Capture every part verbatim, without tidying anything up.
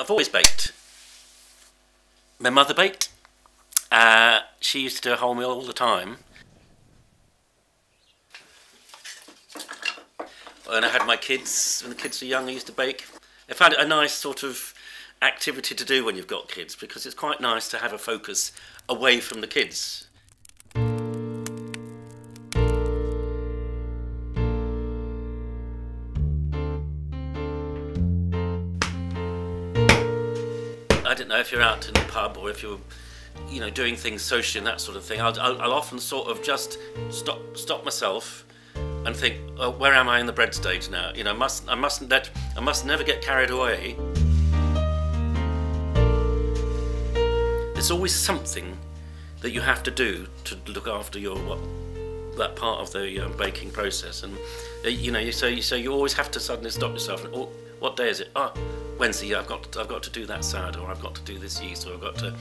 I've always baked. My mother baked. Uh, she used to do a wholemeal all the time. When I had my kids, when the kids were young, I used to bake. I found it a nice sort of activity to do when you've got kids, because it's quite nice to have a focus away from the kids. I don't know if you're out in the pub or if you're, you know, doing things socially and that sort of thing. I'll, I'll, I'll often sort of just stop, stop myself and think, oh, where am I in the bread stage now? You know, I must, I mustn't let, I must never get carried away. There's always something that you have to do to look after your what, that part of the um, baking process, and you know, you so you so you always have to suddenly stop yourself and, oh, what day is it? Oh, Wednesday. I've got to, I've got to do that salad, or I've got to do this yeast, or I've got to,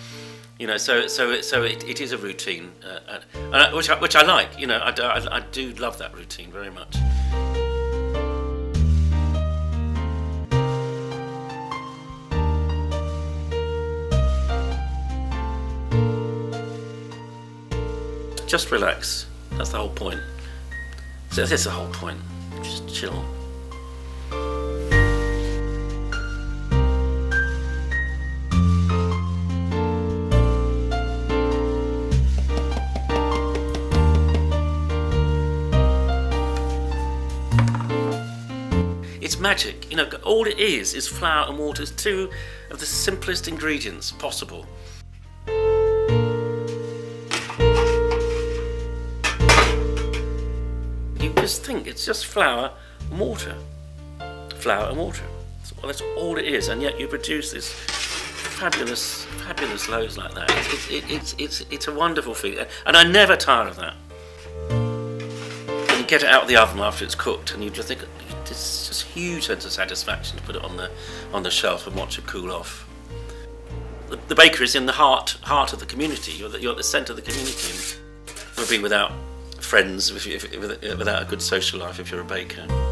you know. So so it, so it, it is a routine, uh, uh, which I, which I like. You know, I do, I, I do love that routine very much. Just relax. That's the whole point. So that's the whole point. Just chill. It's magic, you know, all it is is flour and water. It's two of the simplest ingredients possible. You just think it's just flour and water. Flour and water. That's all it is, and yet you produce this fabulous, fabulous loaves like that. It's, it's, it's, it's, it's a wonderful feeling, and I never tire of that. You get it out of the oven after it's cooked, and you just think, it's just a huge sense of satisfaction to put it on the on the shelf and watch it cool off. The, the bakery is in the heart heart of the community. You're, the, you're at the centre of the community. It would be without friends, if you, if, without a good social life, if you're a baker.